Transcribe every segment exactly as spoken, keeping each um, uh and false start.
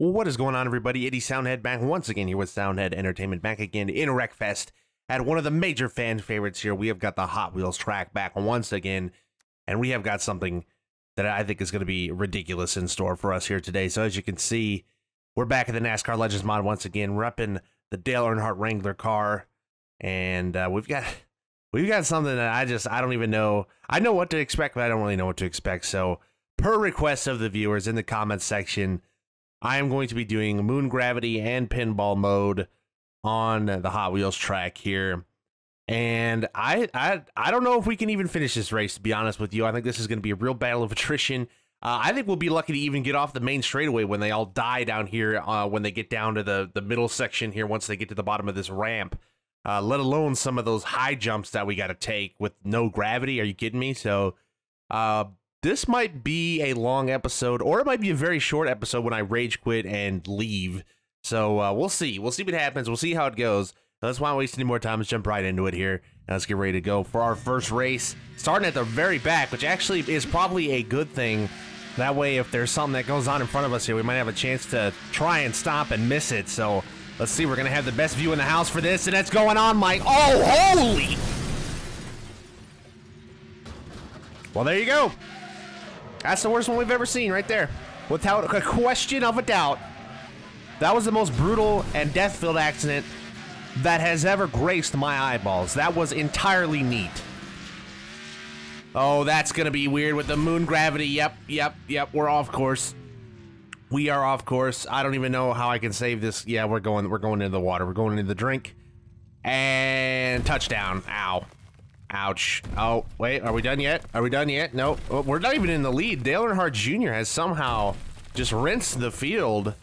What is going on, everybody? It is Soundhead back once again here with Soundhead Entertainment, back again in Wreckfest at one of the major fan favorites here. We have got the Hot Wheels track back once again, and we have got something that I think is going to be ridiculous in store for us here today. So as you can see, we're back at the NASCAR Legends mod once again, repping the Dale Earnhardt Wrangler car, and uh, we've got we've got something that I just I don't even know. I know what to expect, but I don't really know what to expect. So per request of the viewers in the comments section, I am going to be doing moon gravity and pinball mode on the Hot Wheels track here. And I, I, I don't know if we can even finish this race, to be honest with you. I think this is going to be a real battle of attrition. Uh, I think we'll be lucky to even get off the main straightaway when they all die down here, uh, when they get down to the, the middle section here, once they get to the bottom of this ramp, uh, let alone some of those high jumps that we got to take with no gravity. Are you kidding me? So, uh, this might be a long episode, or it might be a very short episode when I rage quit and leave. So uh, we'll see. We'll see what happens. We'll see how it goes. Let's not waste any more time. Let's jump right into it here. Now let's get ready to go for our first race, starting at the very back, which actually is probably a good thing. That way, if there's something that goes on in front of us here, we might have a chance to try and stop and miss it. So let's see. We're going to have the best view in the house for this, and that's going on, Mike. Oh, holy! Well, there you go. That's the worst one we've ever seen right there. Without a question of a doubt, that was the most brutal and death-filled accident that has ever graced my eyeballs. That was entirely neat. Oh, that's going to be weird with the moon gravity. Yep, yep, yep. We're off course. We are off course. I don't even know how I can save this. Yeah, we're going we're going into the water. We're going into the drink. And touchdown. Ow. Ouch. Oh, wait, are we done yet? Are we done yet? No, we're not even in the lead. Dale Earnhardt Junior has somehow just rinsed the field,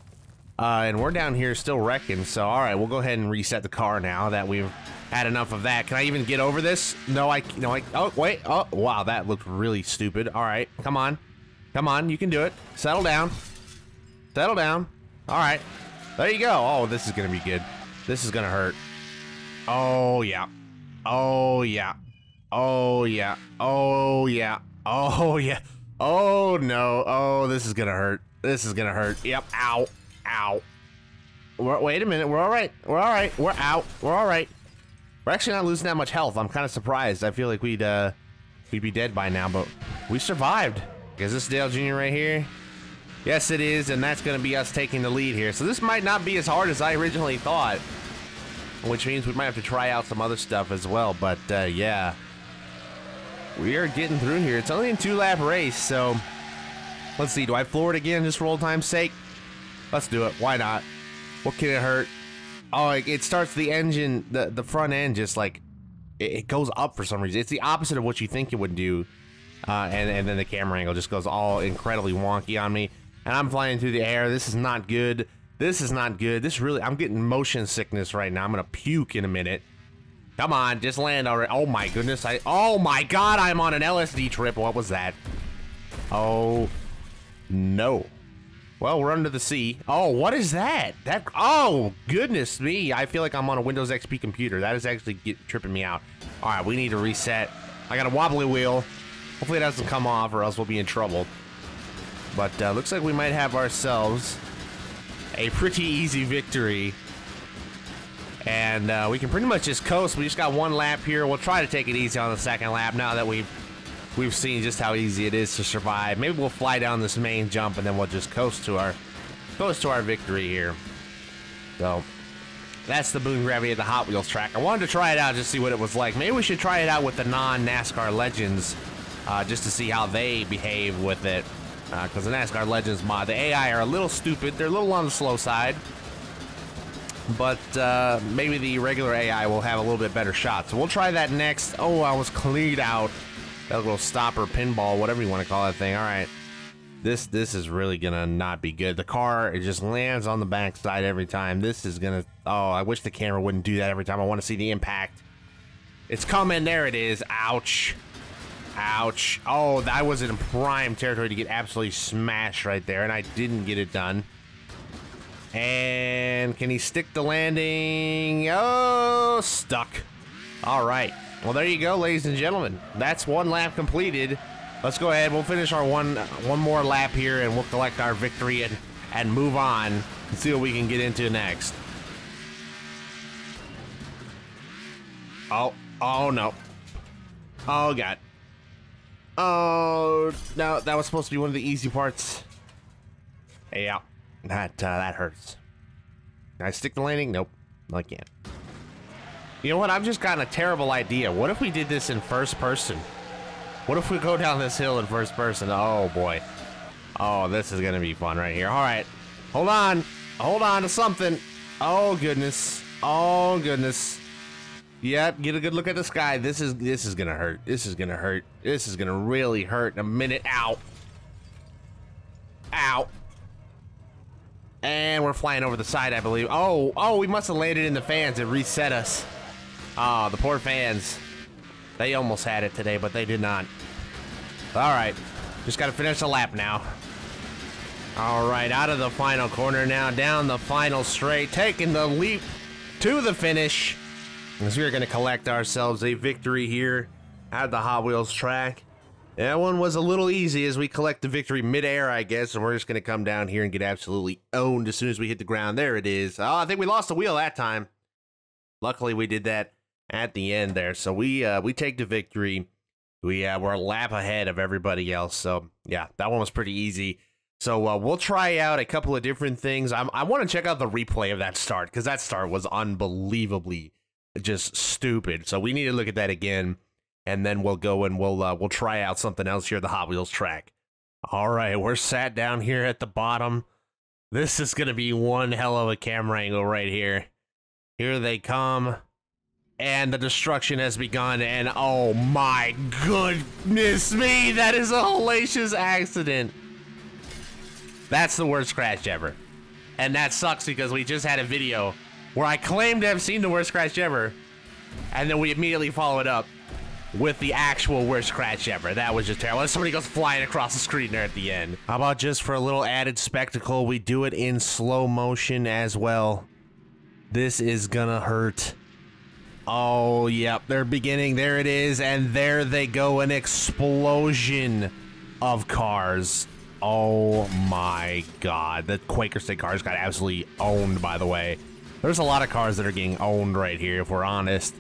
uh, and we're down here still wrecking. So, all right, we'll go ahead and reset the car now that we've had enough of that. Can I even get over this? No, I, no, I, oh, wait, oh, wow, that looked really stupid. All right, come on, come on, you can do it. Settle down, settle down. All right, there you go. Oh, this is gonna be good. This is gonna hurt. Oh, yeah, oh, yeah. Oh, yeah. Oh, yeah. Oh, yeah. Oh, no. Oh, this is going to hurt. This is going to hurt. Yep. Ow. Ow. We're, wait a minute. We're all right. We're all right. We're out. We're all right. We're actually not losing that much health. I'm kind of surprised. I feel like we'd uh, we'd be dead by now, but we survived. Is this Dale Junior right here? Yes, it is, and that's going to be us taking the lead here. So this might not be as hard as I originally thought, which means we might have to try out some other stuff as well, but uh, yeah. We are getting through here. It's only a two-lap race, so let's see. Do I floor it again just for old time's sake? Let's do it. Why not? What can it hurt? Oh, it, it starts the engine, the, the front end just like, it, it goes up for some reason. It's the opposite of what you think it would do, uh, and, and then the camera angle just goes all incredibly wonky on me, and I'm flying through the air. This is not good. This is not good. This really, I'm getting motion sickness right now. I'm going to puke in a minute. Come on, just land already. Oh my goodness, I, oh my God, I'm on an L S D trip. What was that? Oh, no. Well, we're under the sea. Oh, what is that? That, oh, goodness me. I feel like I'm on a Windows X P computer. That is actually get, tripping me out. All right, we need to reset. I got a wobbly wheel. Hopefully it doesn't come off or else we'll be in trouble. But uh, looks like we might have ourselves a pretty easy victory. And uh, we can pretty much just coast. We just got one lap here. We'll try to take it easy on the second lap now that we've we've seen just how easy it is to survive. Maybe we'll fly down this main jump and then we'll just coast to our coast to our victory here. So that's the boom gravity of the Hot Wheels track. I wanted to try it out just to see what it was like. Maybe we should try it out with the non-NASCAR Legends uh, just to see how they behave with it. Because uh, the NASCAR Legends mod, the A I are a little stupid. They're a little on the slow side. But uh, maybe the regular A I will have a little bit better shot. So we'll try that next. Oh, I was cleaned out. That little stopper pinball, whatever you want to call that thing. All right. This this is really going to not be good. The car, it just lands on the backside every time. This is going to... Oh, I wish the camera wouldn't do that every time. I want to see the impact. It's coming. There it is. Ouch. Ouch. Oh, I was in prime territory to get absolutely smashed right there, and I didn't get it done. And can he stick the landing? Oh, stuck. All right. Well, there you go, ladies and gentlemen. That's one lap completed. Let's go ahead. We'll finish our one one more lap here, and we'll collect our victory. And and move on and see what we can get into next. Oh, oh no. Oh God. Oh, no, that was supposed to be one of the easy parts. Yeah, that, uh, that hurts. Can I stick the landing? Nope, I can't. You know what, I've just gotten a terrible idea. What if we did this in first person? What if we go down this hill in first person? Oh boy. Oh, this is gonna be fun right here. All right, hold on. Hold on to something. Oh goodness, oh goodness. Yep, get a good look at the sky. This is this is gonna hurt. This is gonna hurt. This is gonna really hurt in a minute. Ow. Ow. And we're flying over the side, I believe. Oh, oh, we must have landed in the fans. It reset us. Ah, oh, the poor fans. They almost had it today, but they did not. All right, just gotta finish the lap now. All right, out of the final corner now, down the final straight, taking the leap to the finish. As we are going to collect ourselves a victory here at the Hot Wheels track. That one was a little easy as we collect the victory midair, I guess. And we're just going to come down here and get absolutely owned as soon as we hit the ground. There it is. Oh, I think we lost the wheel that time. Luckily, we did that at the end there. So we uh, we take the victory. We, uh, we're a lap ahead of everybody else. So, yeah, that one was pretty easy. So uh, we'll try out a couple of different things. I'm, I want to check out the replay of that start because that start was unbelievably just stupid. So we need to look at that again, and then we'll go and we'll uh, we'll try out something else here at the Hot Wheels track. All right, we're sat down here at the bottom. This is gonna be one hell of a camera angle right here. Here they come, and the destruction has begun. And oh my goodness me, that is a hellacious accident. That's the worst crash ever, and that sucks because we just had a video where I claimed to have seen the worst crash ever, and then we immediately follow it up with the actual worst crash ever. That was just terrible. And somebody goes flying across the screen there at the end. How about just for a little added spectacle, we do it in slow motion as well. This is gonna hurt. Oh, yep, they're beginning. There it is, and there they go. An explosion of cars. Oh my God. The Quaker State cars got absolutely owned, by the way. There's a lot of cars that are getting owned right here, if we're honest.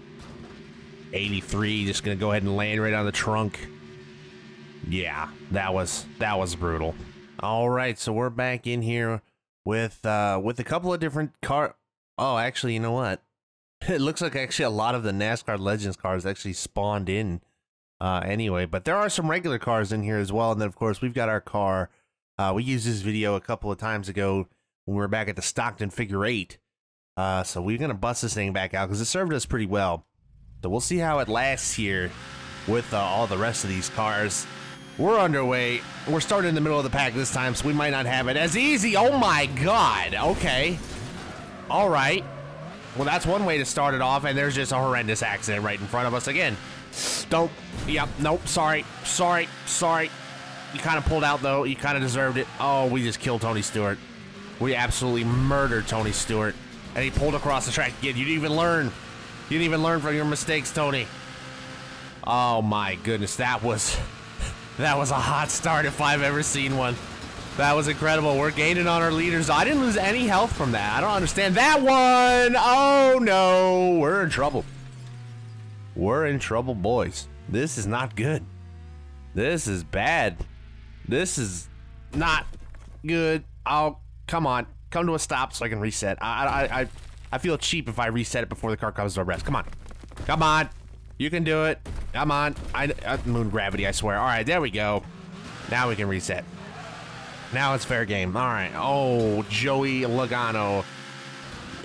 eighty-three, just gonna go ahead and land right on the trunk. Yeah, that was that was brutal. All right, so we're back in here with uh, with a couple of different car. Oh, actually, you know what? It looks like actually a lot of the NASCAR Legends cars actually spawned in uh, anyway. But there are some regular cars in here as well, and then of course we've got our car. Uh, we used this video a couple of times ago when we were back at the Stockton Figure Eight. Uh, so we're going to bust this thing back out because it served us pretty well. So we'll see how it lasts here with uh, all the rest of these cars. We're underway. We're starting in the middle of the pack this time, so we might not have it as easy. Oh my God. Okay. All right. Well, that's one way to start it off, and there's just a horrendous accident right in front of us again. Don't. Yep. Nope. Sorry. Sorry. Sorry. You kind of pulled out, though. You kind of deserved it. Oh, we just killed Tony Stewart. We absolutely murdered Tony Stewart. And he pulled across the track again. You didn't even learn. You didn't even learn from your mistakes, Tony. Oh my goodness, that was that was a hot start if I've ever seen one. That was incredible. We're gaining on our leaders. I didn't lose any health from that. I don't understand that one. Oh no, we're in trouble. We're in trouble, boys. This is not good. This is bad. This is not good. Oh, come on. Come to a stop so I can reset. I, I I I feel cheap if I reset it before the car comes to a rest. Come on. Come on. You can do it. Come on. I, I moon gravity, I swear. All right, there we go. Now we can reset. Now it's fair game. All right. Oh, Joey Logano.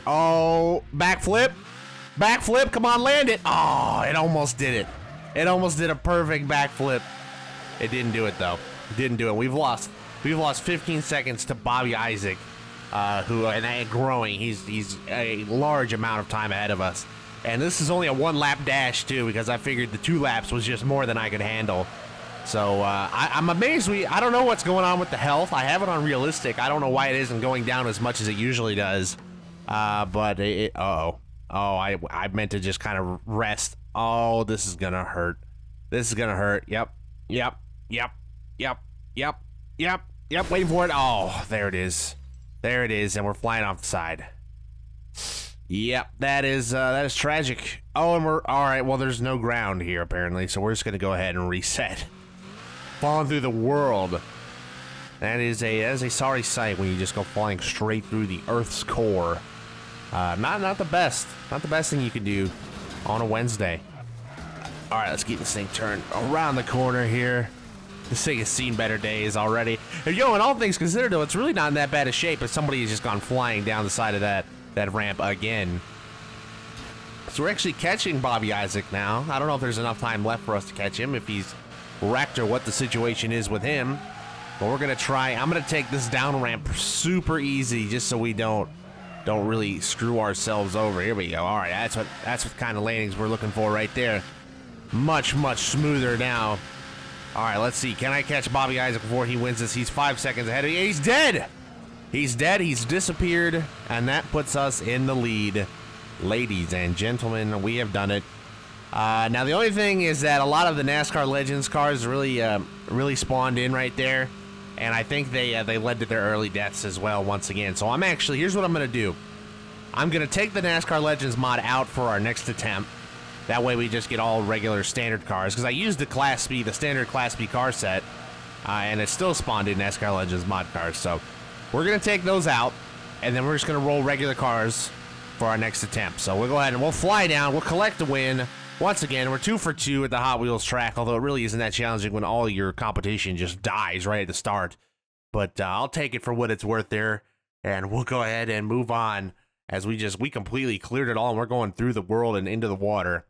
Oh, backflip. Backflip. Come on, land it. Oh, it almost did it. It almost did a perfect backflip. It didn't do it, though. It didn't do it. We've lost. We've lost fifteen seconds to Bobby Isaac. Uh, who and growing, he's he's a large amount of time ahead of us, and this is only a one lap dash too, because I figured the two laps was just more than I could handle. So uh, I, I'm amazed we I don't know what's going on with the health. I have it on realistic. I don't know why it isn't going down as much as it usually does. Uh, but it, uh oh oh I I meant to just kind of rest. Oh, this is gonna hurt. This is gonna hurt. Yep yep yep yep yep yep yep. Waiting for it. Oh, there it is. There it is, and we're flying off the side. Yep, that is uh, that is tragic. Oh, and we're all right. Well, there's no ground here apparently, so we're just gonna go ahead and reset. Falling through the world. That is a that is a sorry sight when you just go flying straight through the Earth's core. Uh, not not the best, not the best thing you can do on a Wednesday. All right, let's get this thing turned around the corner here. This thing has seen better days already. And yo, and all things considered, though, it's really not in that bad a shape. But somebody has just gone flying down the side of that. That ramp again. So we're actually catching Bobby Isaac now. I don't know if there's enough time left for us to catch him, if he's wrecked or what the situation is with him. But we're gonna try. I'm gonna take this down ramp super easy, just so we don't don't really screw ourselves over. Here we go. All right, that's what that's what kind of landings we're looking for right there. Much much smoother now. All right, let's see. Can I catch Bobby Isaac before he wins this? He's five seconds ahead of me. He's dead. He's dead, he's disappeared, and that puts us in the lead. Ladies and gentlemen, we have done it. Uh, now, the only thing is that a lot of the NASCAR Legends cars really uh, really spawned in right there, and I think they, uh, they led to their early deaths as well once again. So I'm actually, here's what I'm going to do. I'm going to take the NASCAR Legends mod out for our next attempt. That way we just get all regular standard cars, because I used the Class B, the standard Class B car set, uh, and it still spawned in NASCAR Legends mod cars, so... We're going to take those out, and then we're just going to roll regular cars for our next attempt. So we'll go ahead and we'll fly down. We'll collect the win. Once again, we're two for two at the Hot Wheels track, although it really isn't that challenging when all your competition just dies right at the start. But uh, I'll take it for what it's worth there, and we'll go ahead and move on as we just, we completely cleared it all, and we're going through the world and into the water.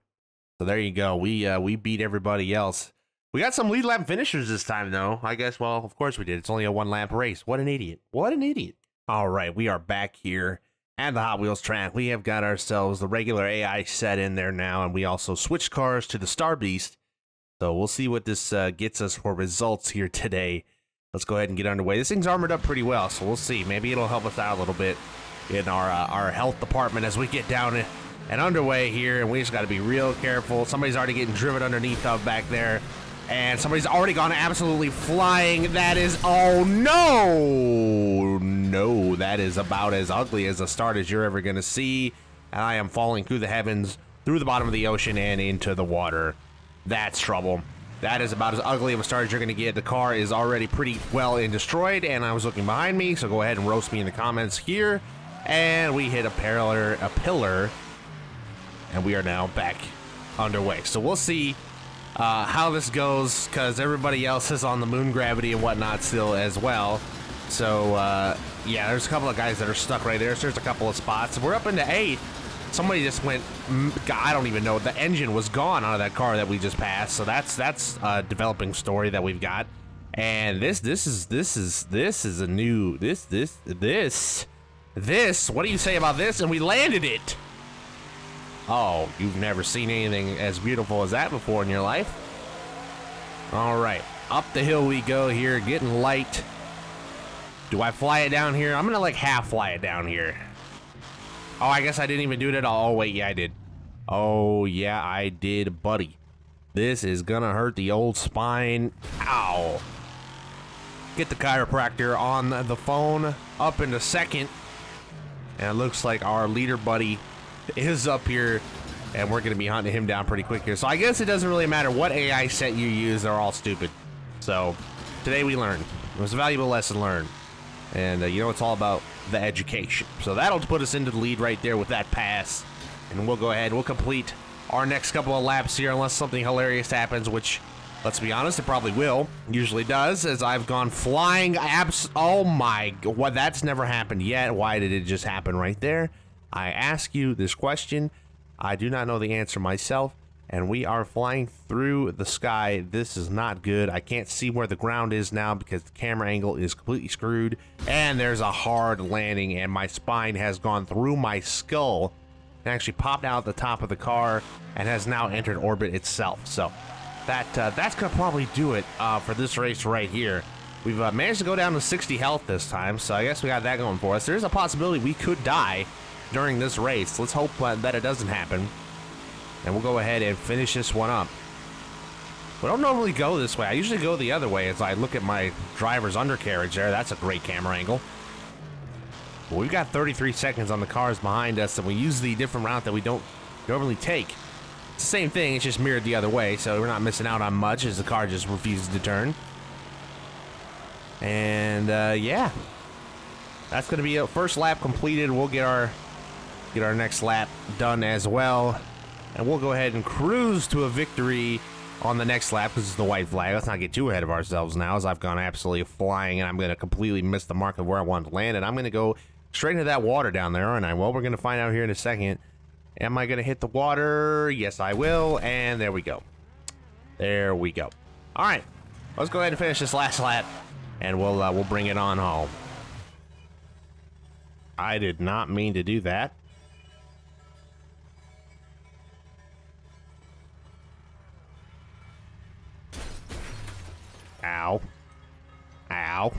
So there you go. We, uh, we beat everybody else. We got some lead lap finishers this time, though. I guess, well, of course we did. It's only a one-lap race. What an idiot. What an idiot. All right, we are back here at the Hot Wheels track. We have got ourselves the regular A I set in there now, and we also switched cars to the Star Beast. So we'll see what this uh, gets us for results here today. Let's go ahead and get underway. This thing's armored up pretty well, so we'll see. Maybe it'll help us out a little bit in our, uh, our health department as we get down and underway here, and we just got to be real careful. Somebody's already getting driven underneath up back there. And somebody's already gone absolutely flying. That is, oh no, no, that is about as ugly as a start as you're ever going to see. And I am falling through the heavens, through the bottom of the ocean, and into the water. That's trouble. That is about as ugly of a start as you're going to get. The car is already pretty well in destroyed, and I was looking behind me, so go ahead and roast me in the comments here. And we hit a pillar, a pillar, and we are now back underway. So we'll see Uh, how this goes, because everybody else is on the moon gravity and whatnot still as well. So, uh, yeah, there's a couple of guys that are stuck right there. So there's a couple of spots. We're up into eight. Somebody just went, I don't even know. The engine was gone out of that car that we just passed. So that's that's a developing story that we've got. And this, this is, this is, this is a new, this, this, this, this. What do you say about this? And we landed it. Oh, you've never seen anything as beautiful as that before in your life. All right, up the hill we go here, getting light. Do I fly it down here? I'm gonna like half fly it down here. Oh, I guess I didn't even do it at all. Oh, wait, yeah, I did. Oh, yeah, I did, buddy. This is gonna hurt the old spine. Ow. Get the chiropractor on the phone up in a second. And it looks like our leader buddy is up here, and we're going to be hunting him down pretty quick here. So I guess it doesn't really matter what A I set you use. They're all stupid. So today we learned. It was a valuable lesson learned. And, uh, you know, it's all about the education. So that'll put us into the lead right there with that pass. And we'll go ahead. We'll complete our next couple of laps here unless something hilarious happens, which, let's be honest, it probably will. Usually does, as I've gone flying abs. Oh, my. What? That's never happened yet. Why did it just happen right there? I ask you this question. I do not know the answer myself, and we are flying through the sky. This is not good. I can't see where the ground is now because the camera angle is completely screwed, and there's a hard landing, and my spine has gone through my skull and actually popped out the top of the car and has now entered orbit itself. So that uh, that's gonna probably do it uh, for this race right here. We've uh, managed to go down to sixty health this time, so I guess we got that going for us. There's a possibility we could die during this race. Let's hope uh, that it doesn't happen, and we'll go ahead and finish this one up. We don't normally go this way. I usually go the other way as I look at my driver's undercarriage there. That's a great camera angle. But we've got thirty-three seconds on the cars behind us, and we use the different route that we don't normally take. It's the same thing, it's just mirrored the other way, so we're not missing out on much as the car just refuses to turn. And uh, yeah, that's going to be a first lap completed. We'll get our get our next lap done as well, and we'll go ahead and cruise to a victory on the next lap because it's the white flag. Let's not get too ahead of ourselves now, as I've gone absolutely flying and I'm going to completely miss the mark of where I wanted to land, and I'm going to go straight into that water down there, aren't I? Well, we're going to find out here in a second. Am I going to hit the water? Yes, I will, and there we go. There we go. All right, let's go ahead and finish this last lap, and we'll uh, we'll bring it on home. I did not mean to do that. Ow. Ow.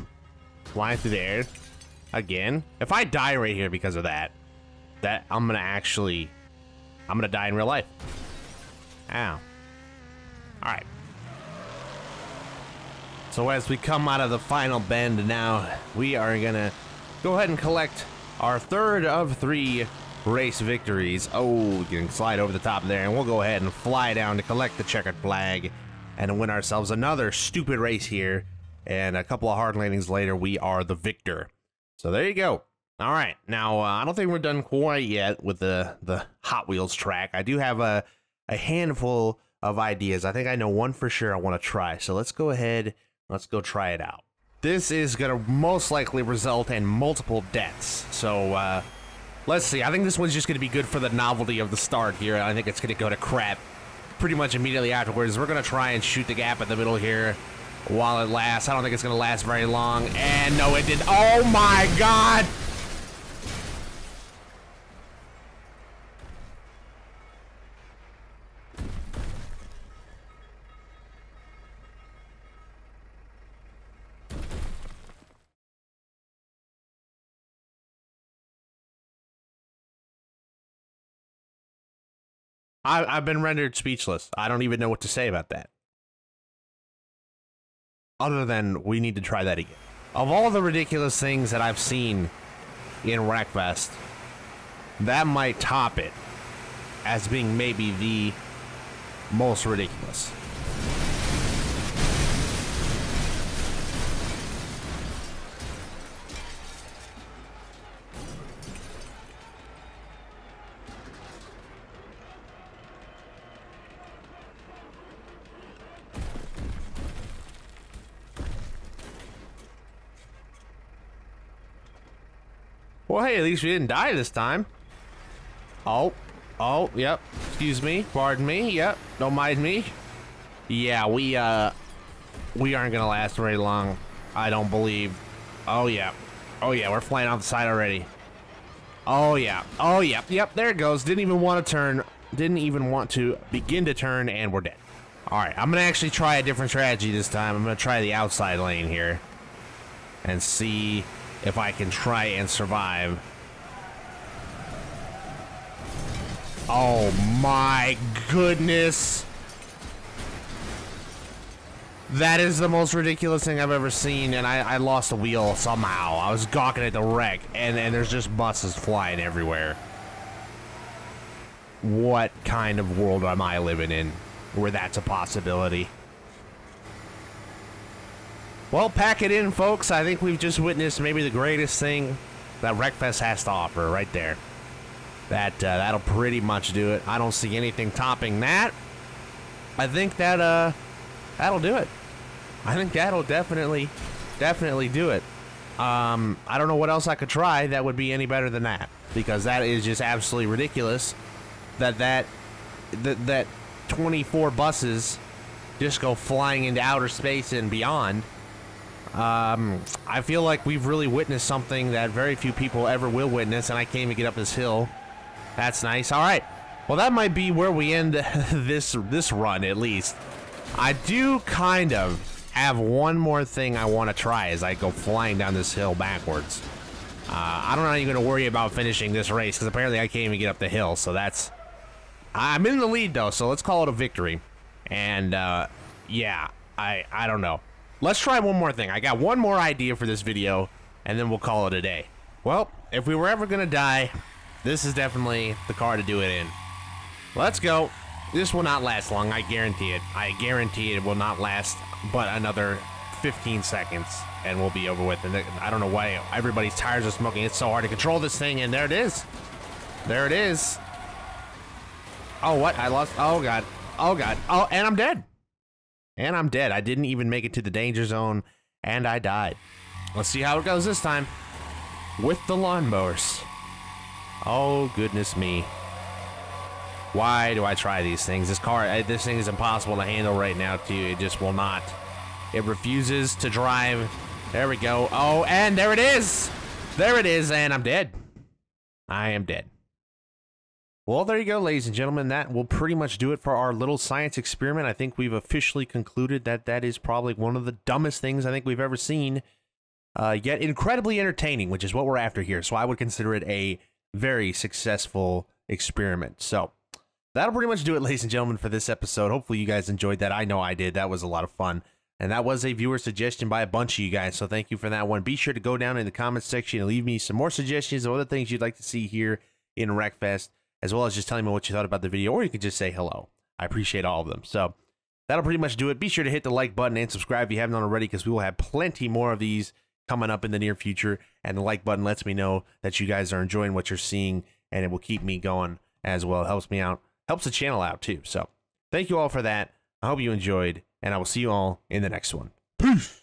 Flying through the air. Again. If I die right here because of that, that I'm going to actually... I'm going to die in real life. Ow. Alright. So as we come out of the final bend now, we are going to go ahead and collect our third of three race victories. Oh, we can slide over the top there, and we'll go ahead and fly down to collect the checkered flag and win ourselves another stupid race here. And a couple of hard landings later, we are the victor. So there you go. All right, now uh, I don't think we're done quite yet with the the Hot Wheels track. I do have a a handful of ideas. I think I know one for sure I want to try. So let's go ahead, let's go try it out. This is gonna most likely result in multiple deaths. So uh, let's see. I think this one's just gonna be good for the novelty of the start here. I think it's gonna go to crap pretty much immediately afterwards. We're gonna try and shoot the gap in the middle here while it lasts. I don't think it's gonna last very long. And no, it did. Oh my God! I, I've been rendered speechless. I don't even know what to say about that. Other than, we need to try that again. Of all the ridiculous things that I've seen in Wreckfest, that might top it as being maybe the most ridiculous. Well, hey, at least we didn't die this time. Oh, oh, yep. Excuse me, pardon me. Yep, don't mind me. Yeah, we uh, we aren't gonna last very long, I don't believe. Oh yeah, oh yeah, we're flying off the side already. Oh yeah, oh yeah, yep. There it goes. Didn't even want to turn. Didn't even want to begin to turn, and we're dead. All right, I'm gonna actually try a different strategy this time. I'm gonna try the outside lane here, and see if I can try and survive. Oh my goodness. That is the most ridiculous thing I've ever seen, and I, I lost a wheel somehow. I was gawking at the wreck, and, and there's just buses flying everywhere. What kind of world am I living in where that's a possibility? Well, pack it in, folks. I think we've just witnessed maybe the greatest thing that Wreckfest has to offer right there. That, uh, that'll pretty much do it. I don't see anything topping that. I think that, uh, that'll do it. I think that'll definitely, definitely do it. Um, I don't know what else I could try that would be any better than that, because that is just absolutely ridiculous that that, that, that twenty-four buses just go flying into outer space and beyond. Um, I feel like we've really witnessed something that very few people ever will witness, and I can't even get up this hill. That's nice. All right. Well, that might be where we end this this run, at least. I do kind of have one more thing I want to try as I go flying down this hill backwards. Uh, I don't know how you're going to worry about finishing this race, because apparently I can't even get up the hill, so that's... I'm in the lead, though, so let's call it a victory. And, uh, yeah, I, I don't know. Let's try one more thing. I got one more idea for this video, and then we'll call it a day. Well, if we were ever gonna die, this is definitely the car to do it in. Let's go. This will not last long, I guarantee it. I guarantee it will not last but another fifteen seconds, and we'll be over with. And I don't know why everybody's tires are smoking. It's so hard to control this thing, and there it is. There it is. Oh, what? I lost. Oh, God. Oh, God. Oh, and I'm dead. And I'm dead. I didn't even make it to the danger zone, and I died. Let's see how it goes this time with the lawnmowers. Oh, goodness me. Why do I try these things? This car, this thing is impossible to handle right now, too. It just will not. It refuses to drive. There we go. Oh, and there it is. There it is, and I'm dead. I am dead. Well, there you go, ladies and gentlemen. That will pretty much do it for our little science experiment. I think we've officially concluded that that is probably one of the dumbest things I think we've ever seen, uh, yet incredibly entertaining, which is what we're after here. So I would consider it a very successful experiment. So that'll pretty much do it, ladies and gentlemen, for this episode. Hopefully you guys enjoyed that. I know I did. That was a lot of fun. And that was a viewer suggestion by a bunch of you guys, so thank you for that one. Be sure to go down in the comments section and leave me some more suggestions of other things you'd like to see here in Wreckfest, as well as just telling me what you thought about the video, or you can just say hello. I appreciate all of them. So that'll pretty much do it. Be sure to hit the like button and subscribe if you haven't already, because we will have plenty more of these coming up in the near future. And the like button lets me know that you guys are enjoying what you're seeing, and it will keep me going as well. It helps me out, helps the channel out too. So thank you all for that. I hope you enjoyed, and I will see you all in the next one. Peace.